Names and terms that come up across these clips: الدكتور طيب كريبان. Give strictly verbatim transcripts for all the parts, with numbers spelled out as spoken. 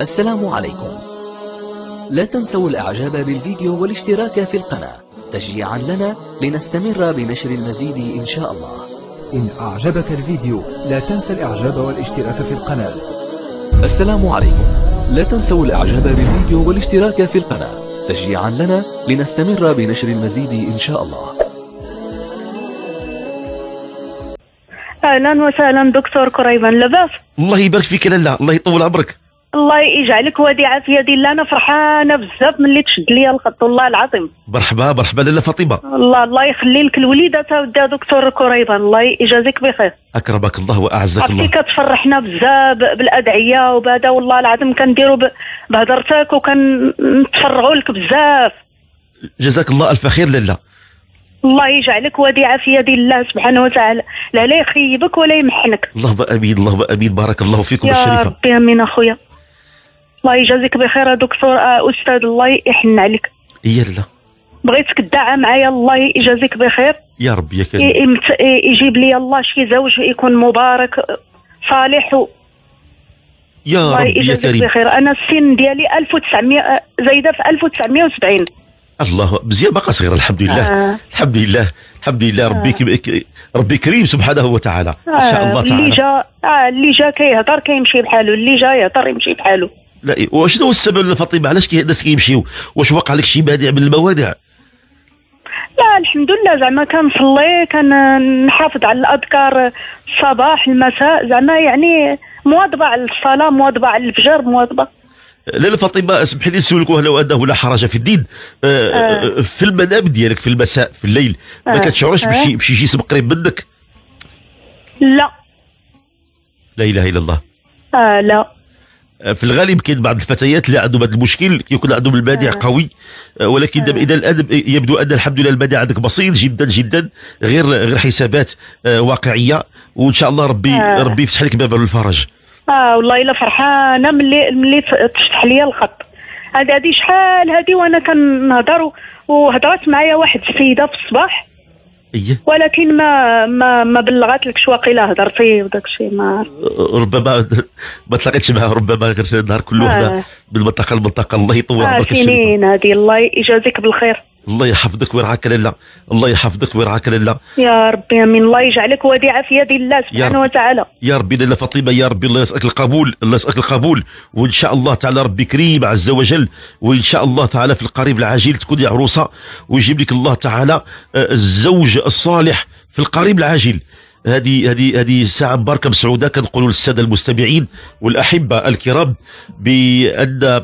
السلام عليكم. لا تنسوا الاعجاب بالفيديو والاشتراك في القناة تشجيعا لنا لنستمر بنشر المزيد ان شاء الله. إن أعجبك الفيديو لا تنسى الإعجاب والاشتراك في القناة. السلام عليكم. لا تنسوا الإعجاب بالفيديو والاشتراك في القناة تشجيعا لنا لنستمر بنشر المزيد إن شاء الله. أهلا وسهلا دكتور كريبان، لاباس؟ الله يبارك فيك لالا، الله يطول عمرك. الله يجعلك وديعة في يدي لالا، أنا فرحانة بزاف ملي تشد ليا الخط والله العظيم. مرحبا مرحبا لالا فاطمة. الله الله يخلي لك الوليدة تاودها دكتور كريبان، الله يجازيك بخير. أكرمك الله وأعزك الله. عرفتي كتفرحنا بزاف بالأدعية وبهذا، والله العظيم كنديروا بهضرتك وكنتفرعوا لك بزاف. جزاك الله ألف خير لالا. الله يجعلك وديعة في يد الله سبحانه وتعالى، لا لا يخيبك ولا يمحنك. اللهم آمين اللهم آمين، بارك الله فيكم الشريفة. يا ربي آمين أخويا. الله يجازيك بخير يا دكتور أستاذ، الله يحن عليك. إيه لا بغيتك تدعى معايا، الله يجازيك بخير يا ربي يا كريم. يجيب لي الله شي زوج يكون مبارك صالح و... يا الله ربي يجازيك يا كريم بخير. أنا السن ديالي ألف وتسعمية، زايدة في ألف وتسعمية وسبعين. الله مزيان، باقا صغيرة الحمد لله. آه. الحمد لله الحمد لله. آه. ربي ربي كريم سبحانه وتعالى. آه. إن شاء الله تعالى. اللي جا آه اللي جا كيهضر كيمشي بحالو، اللي جا يهضر يمشي بحالو. لا وشنو هو السبب فاطمه علاش الناس كيمشيو؟ واش وقع لك شي مانع من الموانع؟ لا الحمد لله، زعما كنصلي كنحافظ على الاذكار الصباح المساء، زعما يعني مواظبه على الصلاه، مواظبه على الفجر، مواظبه. لاله فاطمه سمحي لي نسولك، لو انه لا حرج في الدين، آه. في المنام ديالك في المساء في الليل ما آه. كتشعرش بشي بشي جسم قريب منك؟ لا لا اله الا الله. آه لا في الغالب كاين بعض الفتيات اللي عندهم هذا المشكل، كيكون عندهم المانع آه. قوي، ولكن آه. الى الان يبدو ان الحمد لله المانع عندك بسيط جدا جدا، غير غير حسابات آه واقعيه، وان شاء الله ربي آه. ربي يفتح لك باب الفرج. اه والله الا فرحانه ملي ملي تفتح ليا الخط هذا، هذه شحال هذه وانا كنهضر، وهضرات معايا واحد السيده في الصباح. إيه؟ ولكن ما ما ما بلغتلكش، واقيلا هضرتي وداك الشيء ما ربما ما تلاقيتش معاه، ربما غير النهار كله آه. من منطقه لمنطقه. الله يطول عمرك آه سنين هذه، الله يجازيك بالخير. الله يحفظك ويرعاك لاله، الله يحفظك ويرعاك لاله. يا ربي امين، الله يجعلك وديعه في يد الله سبحانه وتعالى. يا ربي لاله فاطمه، يا ربي الله يسألك القبول، الله يسألك القبول، وان شاء الله تعالى ربي كريم عز وجل، وان شاء الله تعالى في القريب العاجل تكوني عروسه، ويجيب لك الله تعالى الزوج الصالح في القريب العاجل. هذه هذه هذه ساعة مباركة مسعودة، كنقولوا للسادة المستمعين والأحبة الكرام بأن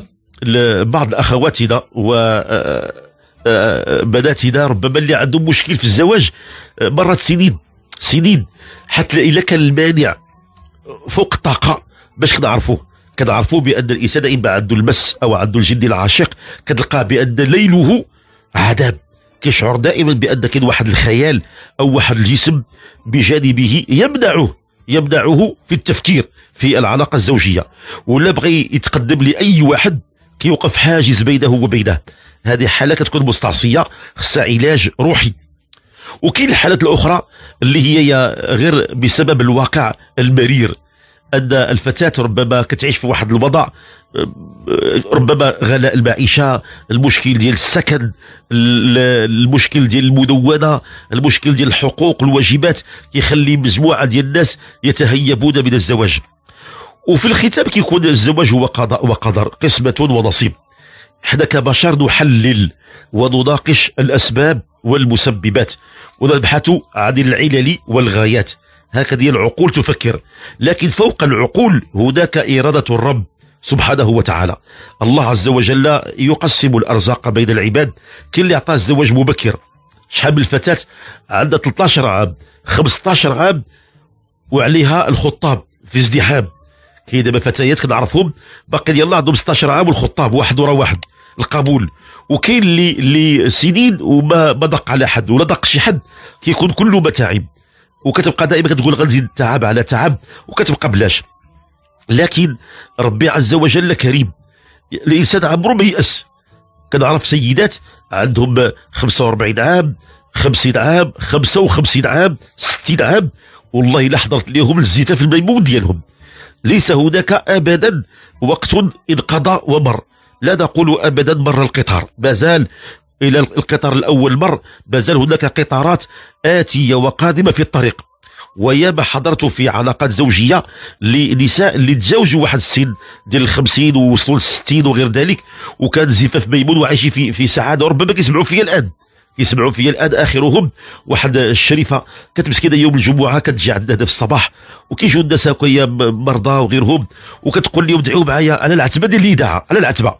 بعض أخواتنا و بناتنا ربما اللي عندهم مشكل في الزواج مرات سنين سنين، حتى إلا كان المانع فوق الطاقة باش كنعرفوه، كنعرفوه بأن الإنسان إما عنده المس أو عنده الجن العاشق، كتلقاه بأن ليله عذاب، كيشعر دائما بأن كاين واحد الخيال أو واحد الجسم بجانبه يمنعه يمنعه في التفكير في العلاقة الزوجية، ولا بغي يتقدم لأي واحد كيوقف حاجز بينه وبينه. هذه حالة كتكون مستعصية خصها علاج روحي. وكاين الحالات الأخرى اللي هي غير بسبب الواقع المرير، أن الفتاة ربما كتعيش في واحد الوضع، ربما غلاء المعيشة، المشكل ديال السكن، المشكل ديال المدونة، المشكل ديال الحقوق والواجبات، يخلي مجموعة ديال الناس يتهيبون من الزواج. وفي الختام كيكون الزواج هو قضاء وقدر، قسمة ونصيب. حنا كبشر نحلل ونناقش الأسباب والمسببات، ونبحث عن العلل والغايات، هكذا العقول تفكر. لكن فوق العقول هناك إرادة الرب سبحانه وتعالى. الله عز وجل يقسم الأرزاق بين العباد، كاين اللي عطاه الزواج مبكر، شحال من الفتاة عندها ثلاثة عشر عام خمسة عشر عام وعليها الخطاب في ازدحام. كاين دابا فتيات كنعرفهم باقي يلاه عندهم ستة عشر عام والخطاب واحد ورا واحد القبول. وكاين اللي اللي سنين وما دق على حد ولا دق شي حد، كيكون كله متاعب، وكتبقى دائما كتقول غنزيد تعب على تعب، وكتبقى بلاش. لكن ربي عز وجل كريم، الانسان عمره ما يأس. كنعرف سيدات عندهم خمسة وأربعين عام خمسين عام خمسة وخمسين عام ستين عام، والله الا حضرت ليهم الزيته في الميمون ديالهم. ليس هناك أبدا وقت انقضى ومر، لا نقول أبدا مر القطار، مازال إلى القطار الأول مر، مازال هناك قطارات آتية وقادمة في الطريق. وياما حضرت في علاقات زوجية لنساء اللي تزوجوا واحد السن ديال الخمسين ووصلوا للستين وغير ذلك، وكان زفاف ميمون وعايشين في في سعادة، وربما كيسمعوا فيا الآن، كيسمعوا فيا الآن آخرهم واحد الشريفة كانت مسكينة يوم الجمعة كتجي عندنا هنا في الصباح، وكيجيو الناس هكايا مرضى وغيرهم وكتقول لهم ادعوا معايا على العتبة ديال الإذاعة، على العتبة،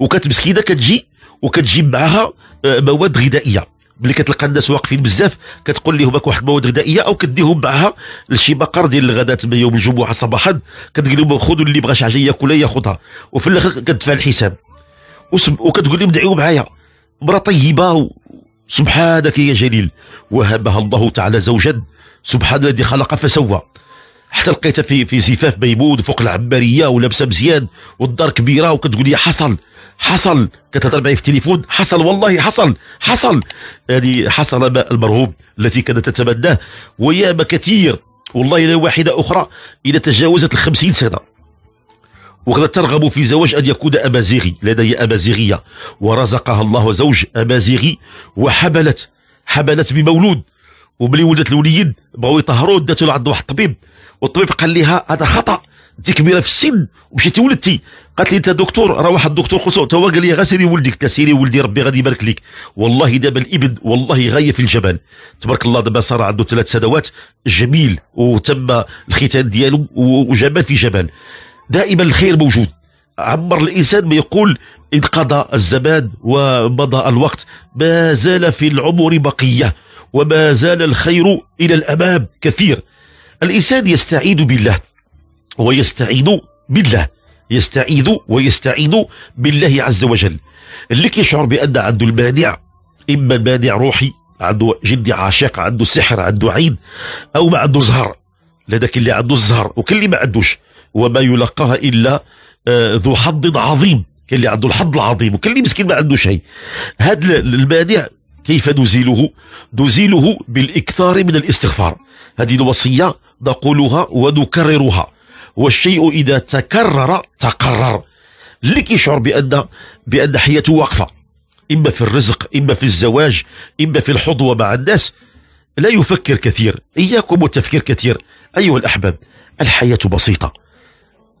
وكانت مسكينة كتجي وكتجيب معاها مواد غذائية. ملي كتلقى الناس واقفين بزاف كتقول لهم هاك واحد المواد غذائيه، او كديهم معها لشي بقر ديال الغداء تما يوم الجمعه صباحا، كتقول لهم خذوا اللي بغى شي حاجه ياكلها ياخذها، وفي الاخر كتدفع الحساب. وكتقول لهم دعيو معايا، مرا طيبه سبحانك يا جليل، وهبها الله تعالى زوجا سبحان الذي خلق فسوى. حتى لقيتها في في زفاف ميمون فوق العماريه ولابسه مزيان والدار كبيره، وكتقول لي حصل حصل، كتهضر معايا في التليفون، حصل والله حصل حصل، يعني حصل ما المرهوب التي كانت تتمناه. وياما كثير والله لا واحده اخرى اذا تجاوزت الخمسين سنه وكانت ترغب في زواج ان يكون امازيغي، لدي امازيغيه ورزقها الله زوج امازيغي، وحبلت حبلت بمولود، وملي ولدت الوليد بغاو يطهروه داتو لعند واحد الطبيب، والطبيب قال لها هذا خطا، انت كبيره في السن ومشيتي ولدتي. قالت لي انت دكتور، راه واحد الدكتور خصو تا هو قال لي غير سيري ولدك. تا سيري ولدي ربي غادي يبارك لك، والله دابا الابن والله غايه في الجبل تبارك الله، دابا صار عنده ثلاث سنوات جميل، وتم الختان ديالو وجمال في جبل. دائما الخير موجود، عمر الانسان ما يقول انقضى الزمان ومضى الوقت، ما زال في العمر بقيه، وما زال الخير الى الامام كثير. الانسان يستعيد بالله ويستعين بالله، يستعيذ ويستعين بالله عز وجل. اللي كيشعر بان عنده المانع، اما مانع روحي، عنده جن عاشق، عنده سحر، عنده عين، او ما عنده زهر. لذاك اللي عنده الزهر وكل اللي ما عندوش، وما يلقاها الا آه ذو حظ عظيم، كاين اللي عنده الحظ العظيم وكل اللي مسكين ما عنده شيء. هذا المانع كيف نزيله؟ نزيله بالاكثار من الاستغفار. هذه الوصيه نقولها ونكررها، والشيء إذا تكرر تقرر. اللي كيشعر بأن بأن حياته واقفة، إما في الرزق، إما في الزواج، إما في الحظوة مع الناس، لا يفكر كثير. إياكم والتفكير كثير أيها الأحباب، الحياة بسيطة،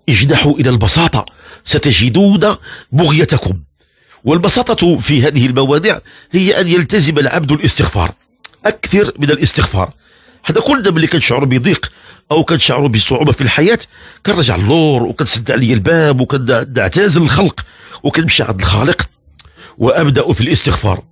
اجنحوا إلى البساطة ستجدون بغيتكم. والبساطة في هذه الموانع هي أن يلتزم العبد الاستغفار، أكثر من الاستغفار. حتى كلنا ملي كنشعر بضيق او كنشعروا بصعوبه في الحياه كنرجع للور، وكنسد عليا الباب، وكنعتزل الخلق، وكنمشي عند الخالق وابدا في الاستغفار.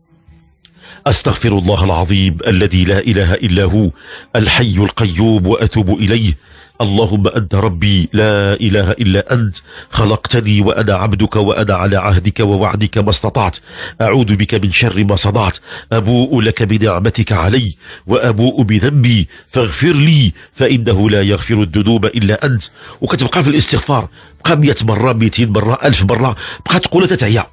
استغفر الله العظيم الذي لا اله الا هو الحي القيوم واتوب اليه. اللهم انت ربي لا اله الا انت، خلقتني وانا عبدك، وانا على عهدك ووعدك ما استطعت، اعوذ بك من شر ما صنعت، ابوء لك بنعمتك علي وابوء بذنبي فاغفر لي فانه لا يغفر الذنوب الا انت. وكتبقى في الاستغفار، بقى مية مره، ميتين مره، ألف مره، بقى تقول تتعيا.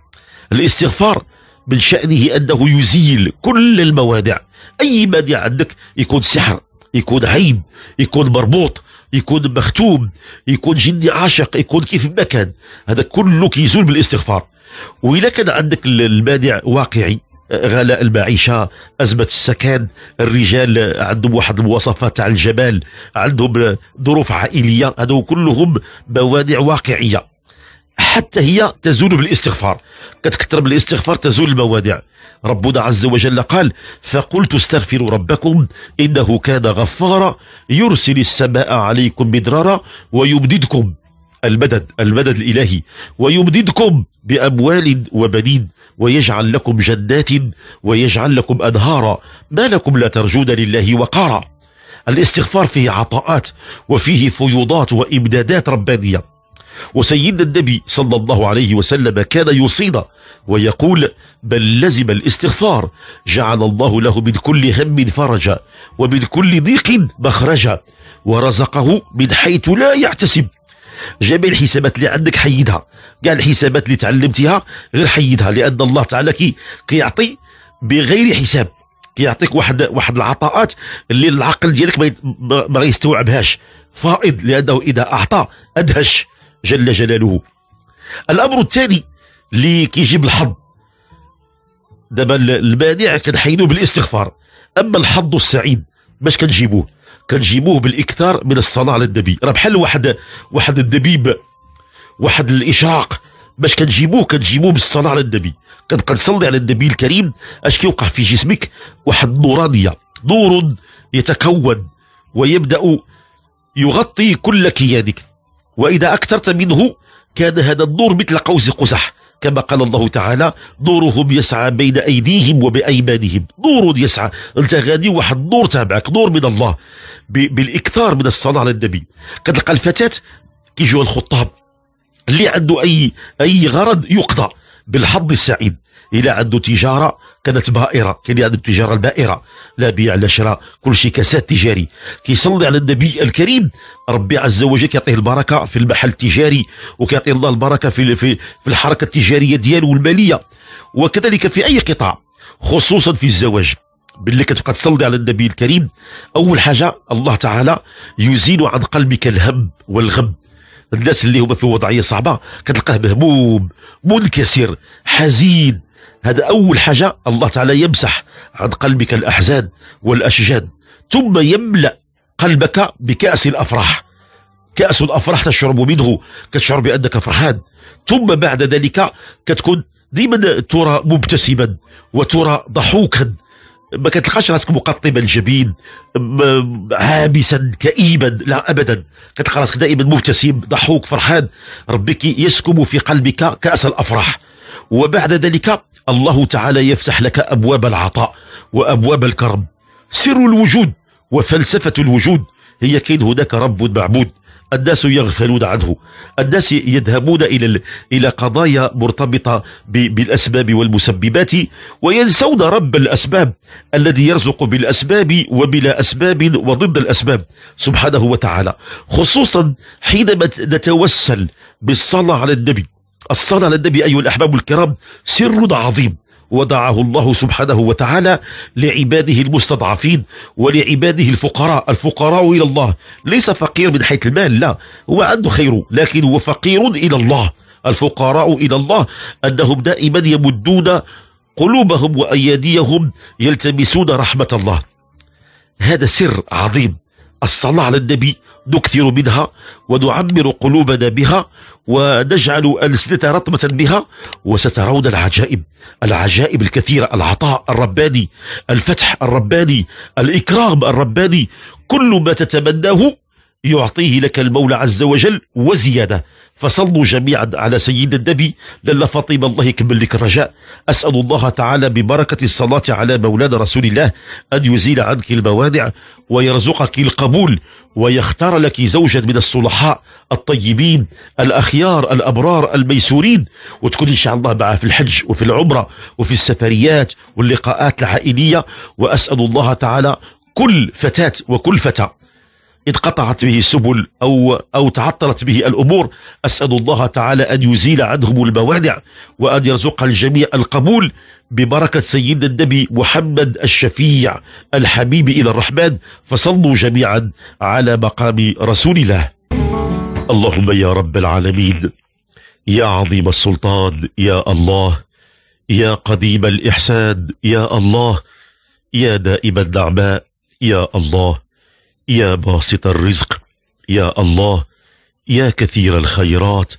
الاستغفار من شأنه انه يزيل كل الموانع. اي مانع عندك، يكون سحر، يكون عيب، يكون مربوط، يكون مختوم، يكون جني عاشق، يكون كيف ما كان، هذا كله كيزول بالاستغفار. وإلا كان عندك المانع واقعي، غلاء المعيشه، ازمه السكن، الرجال عندهم واحد المواصفات تاع الجمال، عندهم ظروف عائليه، هذو كلهم موانع واقعيه حتى هي تزول بالاستغفار. كتكثر بالاستغفار تزول الموانع. ربنا عز وجل قال فقلت استغفروا ربكم انه كان غفارا يرسل السماء عليكم مدرارا ويمددكم، المدد المدد الالهي، ويمددكم باموال وبنين ويجعل لكم جنات ويجعل لكم انهارا، ما لكم لا ترجون لله وقارا. الاستغفار فيه عطاءات وفيه فيوضات وامدادات ربانيه. وسيدنا النبي صلى الله عليه وسلم كان يوصينا ويقول بل لزم الاستغفار جعل الله له من كل هم فرجا ومن كل ضيق مخرجا ورزقه من حيث لا يحتسب. جميع الحسابات اللي عندك حيدها، كاع الحسابات اللي تعلمتها غير حيدها، لأن الله تعالى كي كيعطي بغير حساب، كيعطيك واحد واحد العطاءات اللي العقل ديالك ما, ما يستوعبهاش. فائض، لأنه إذا أعطى أدهش جل جلاله. الأمر الثاني اللي كيجيب الحظ، دابا المانع كنحيدوه بالاستغفار، أما الحظ السعيد باش كنجيبوه؟ كنجيبوه بالإكثار من الصلاة على النبي. راه بحال واحد واحد الدبيب، واحد الإشراق، باش كنجيبوه كنجيبوه بالصلاة على النبي. كنبقى نصلي على النبي الكريم، اش كيوقع في جسمك؟ واحد النورانية، نور يتكون ويبدأ يغطي كل كيانك، وإذا أكثرت منه كان هذا النور مثل قوس قزح، كما قال الله تعالى: نورهم يسعى بين أيديهم وبأيمانهم. نور يسعى، أنت غادي واحد النور تابعك، نور من الله، بالإكثار من الصلاة على النبي. كتلقى الفتاة كيجيو الخطاب اللي عنده أي أي غرض يقضى بالحظ السعيد. إلا عنده تجارة كانت بائرة، كان عنده التجارة البائرة، لا بيع لا شراء، كل شيء كساد تجاري، كيصلي على النبي الكريم، ربي عز وجل كيعطيه البركة في المحل التجاري، وكيعطيه الله البركة في في في الحركة التجارية ديالو والمالية، وكذلك في أي قطاع، خصوصا في الزواج. باللي كتبقى تصلي على النبي الكريم، أول حاجة الله تعالى يزيل عن قلبك الهم والغم. الناس اللي هما في وضعية صعبة كتلقاه مهموم، منكسر، حزين، هذا أول حاجة. الله تعالى يمسح عن قلبك الأحزان والأشجان، ثم يملأ قلبك بكأس الأفراح. كأس الأفراح تشرب منه، كتشعر بأنك فرحان، ثم بعد ذلك كتكون ديما ترى مبتسما وترى ضحوكا، ما كتلقاش راسك مقطبا الجبين عابسا كئيبا، لا ابدا، كتلقى راسك دائما مبتسم ضحوك فرحان. ربك يسكب في قلبك كأس الافراح، وبعد ذلك الله تعالى يفتح لك ابواب العطاء وابواب الكرم. سر الوجود وفلسفه الوجود هي كاين هناك رب معبود، الناس يغفلون عنه، الناس يذهبون إلى إلى قضايا مرتبطة بالأسباب والمسببات، وينسون رب الأسباب الذي يرزق بالأسباب وبلا أسباب وضد الأسباب سبحانه وتعالى. خصوصا حينما نتوسل بالصلاة على النبي. الصلاة على النبي أيها الأحباب الكرام سر عظيم، وضعه الله سبحانه وتعالى لعباده المستضعفين ولعباده الفقراء. الفقراء إلى الله، ليس فقير من حيث المال، لا، هو عنده خير، لكن هو فقير إلى الله. الفقراء إلى الله أنهم دائما يمدون قلوبهم وأيديهم يلتمسون رحمة الله. هذا سر عظيم، الصلاة على النبي نكثر منها ونعمر قلوبنا بها ونجعل ألسنة رطبة بها، وسترون العجائب، العجائب الكثيرة، العطاء الرباني، الفتح الرباني، الإكرام الرباني، كل ما تتمناه يعطيه لك المولى عز وجل وزيادة. فصلوا جميعا على سيدنا النبي، لأن فاطمة الله يكمل لك الرجاء. أسأل الله تعالى ببركة الصلاة على مولانا رسول الله أن يزيل عنك الموانع ويرزقك القبول، ويختار لك زوجا من الصلحاء الطيبين الأخيار الأبرار الميسورين، وتكون إن شاء الله معه في الحج وفي العمرة وفي السفريات واللقاءات العائلية. وأسأل الله تعالى كل فتاة وكل فتى انقطعت به السبل أو أو تعطلت به الأمور، أسأل الله تعالى أن يزيل عنهم الموانع، وأن يرزق الجميع القبول ببركة سيدنا النبي محمد الشفيع الحبيب إلى الرحمن. فصلوا جميعا على مقام رسول الله. اللهم يا رب العالمين، يا عظيم السلطان، يا الله، يا قديم الإحسان، يا الله، يا دائم النعماء، يا الله، يا باسط الرزق، يا الله، يا كثير الخيرات،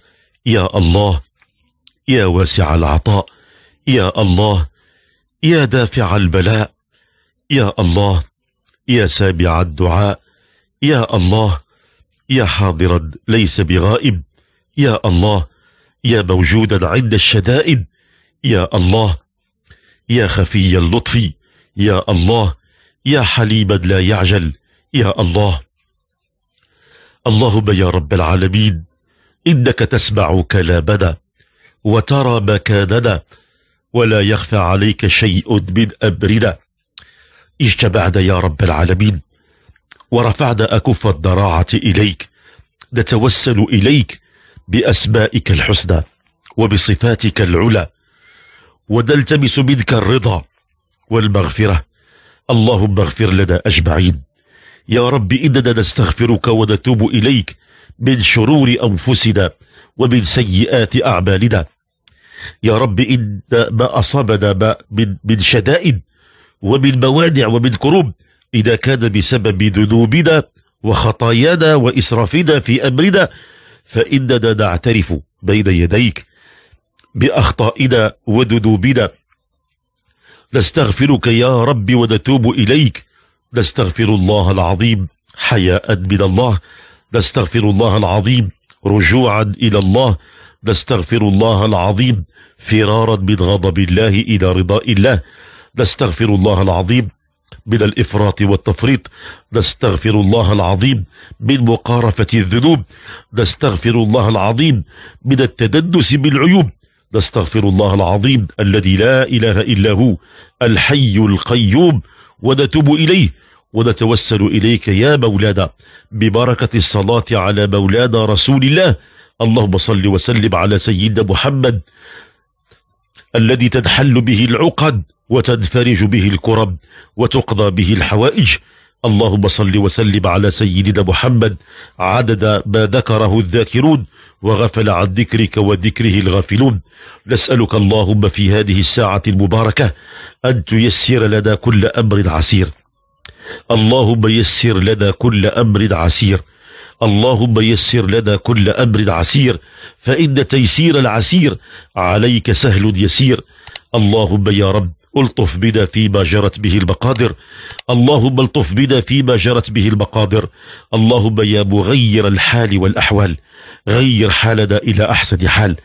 يا الله، يا واسع العطاء، يا الله، يا دافع البلاء، يا الله، يا سامع الدعاء، يا الله، يا حاضرا ليس بغائب، يا الله، يا موجودا عند الشدائد، يا الله، يا خفي اللطف، يا الله، يا حليما لا يعجل، يا الله. اللهم يا رب العالمين، إنك تسمع كلامنا وترى مكاننا، ولا يخفى عليك شيء من أمرنا. اجتمعنا يا رب العالمين ورفعنا أكف الضراعة إليك، نتوسل إليك بأسمائك الحسنى وبصفاتك العلى، ونلتمس منك الرضا والمغفرة. اللهم اغفر لنا أجمعين يا رب إننا نستغفرك ونتوب إليك من شرور أنفسنا ومن سيئات أعمالنا. يا رب إن ما أصابنا ما من, من شدائد ومن موانع ومن كروب إذا كان بسبب ذنوبنا وخطايانا وإسرافنا في أمرنا، فإننا نعترف بين يديك بأخطائنا وذنوبنا. نستغفرك يا رب ونتوب إليك. نستغفر الله العظيم حياء من الله، نستغفر الله العظيم رجوعا إلى الله، نستغفر الله العظيم فرارا من غضب الله إلى رضاء الله، نستغفر الله العظيم من الإفراط والتفريط، نستغفر الله العظيم من مقارفة الذنوب، نستغفر الله العظيم من التدنس بالعيوب، نستغفر الله العظيم الذي لا إله إلا هو الحي القيوم ونتوب إليه. ونتوسل إليك يا مولانا ببركة الصلاة على مولانا رسول الله، اللهم صل وسلم على سيدنا محمد الذي تنحل به العقد وتنفرج به الكرب وتقضى به الحوائج. اللهم صل وسلم على سيدنا محمد عدد ما ذكره الذاكرون وغفل عن ذكرك وذكره الغافلون. نسألك اللهم في هذه الساعة المباركة أن تيسر لنا كل أمر عسير. اللهم يسر لنا كل أمر عسير. اللهم يسر لنا كل أمر عسير، فإن تيسير العسير عليك سهل يسير. اللهم يا رب الطف بنا فيما جرت به المقادر. اللهم الطف بنا فيما جرت به المقادر. اللهم يا مغير الحال والأحوال غير حالنا إلى أحسن حال.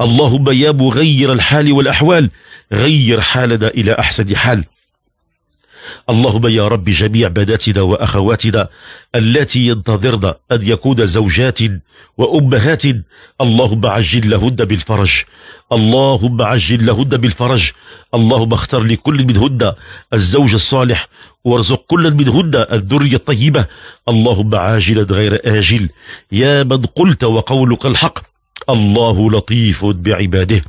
اللهم يا مغير الحال والأحوال غير حالنا إلى أحسن حال. اللهم يا رب جميع بناتنا وأخواتنا التي ينتظرن أن يكون زوجات وأمهات، اللهم عجل لهن بالفرج، اللهم عجل لهن بالفرج. اللهم اختر لكل منهن الزوج الصالح وارزق كل منهن الذرية الطيبة، اللهم عاجلا غير آجل يا من قلت وقولك الحق. الله لطيف بعباده،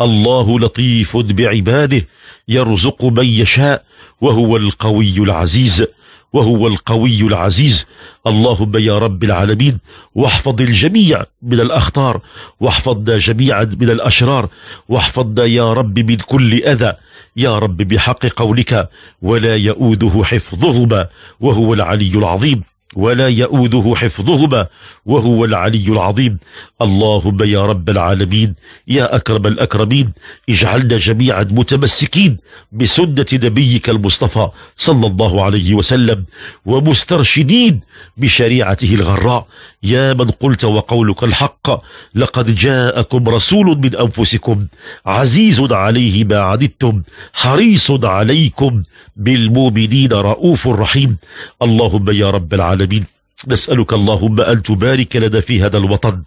الله لطيف بعباده، يرزق من يشاء وهو القوي العزيز، وهو القوي العزيز. اللهم يا رب العالمين واحفظ الجميع من الأخطار، واحفظنا جميعا من الأشرار، واحفظنا يا رب من كل أذى يا رب بحق قولك ولا يؤوده حفظهما وهو العلي العظيم، ولا يؤوده حفظهما وهو العلي العظيم. اللهم يا رب العالمين يا أكرم الأكرمين اجعلنا جميعا متمسكين بسنة نبيك المصطفى صلى الله عليه وسلم ومسترشدين بشريعته الغراء. يا من قلت وقولك الحق، لقد جاءكم رسول من أنفسكم عزيز عليه ما عنتم حريص عليكم بالمؤمنين رؤوف رحيم. اللهم يا رب العالمين نسألك اللهم أن تبارك لنا في هذا الوطن.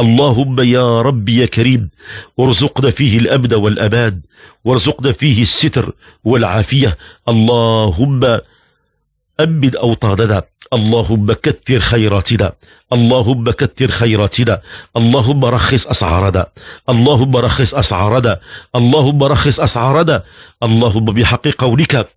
اللهم يا رب يا كريم ارزقنا فيه الأمن والأمان، وارزقنا فيه الستر والعافية. اللهم أمن أوطاننا، اللهم كثر خيراتنا، اللهم كثر خيراتنا، اللهم رخص أسعارنا، اللهم رخص أسعارنا، اللهم رخص أسعارنا. اللهم بحق قولك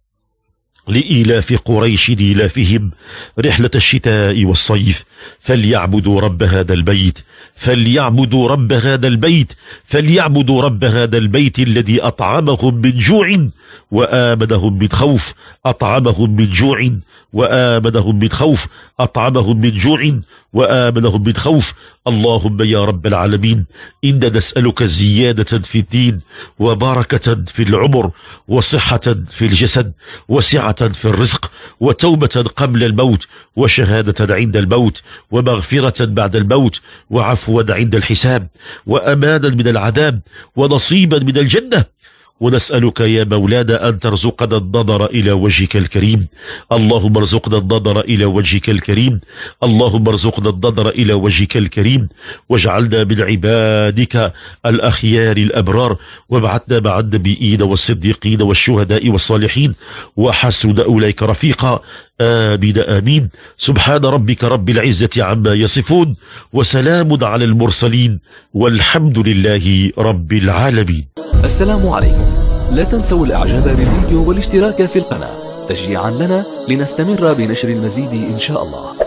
لإيلاف قريش إيلافهم رحلة الشتاء والصيف، فليعبدوا رب هذا البيت، فليعبدوا رب هذا البيت، فليعبدوا رب هذا البيت الذي أطعمهم من جوع وآمنهم من خوف، أطعمهم من جوع وآمنهم من خوف، أطعمهم من جوع وآمنهم من خوف. اللهم يا رب العالمين إنا نسألك زيادة في الدين، وبركة في العمر، وصحة في الجسد، وسعة في الرزق، وتوبة قبل الموت، وشهادة عند الموت، ومغفرة بعد الموت، وعفوا عند الحساب، وأمانا من العذاب، ونصيبا من الجنة. ونسألك يا مولانا أن ترزقنا النظر إلى وجهك الكريم. اللهم ارزقنا النظر إلى وجهك الكريم. اللهم ارزقنا النظر إلى وجهك الكريم، واجعلنا من عبادك الأخيار الأبرار، وابعثنا مع النبيين والصديقين والشهداء والصالحين، وحسن أولئك رفيقا. آمين آمين. سبحان ربك رب العزة عما يصفون، وسلام على المرسلين، والحمد لله رب العالمين. السلام عليكم. لا تنسوا الاعجاب بالفيديو والاشتراك في القناة. تشجيعا لنا لنستمر بنشر المزيد إن شاء الله.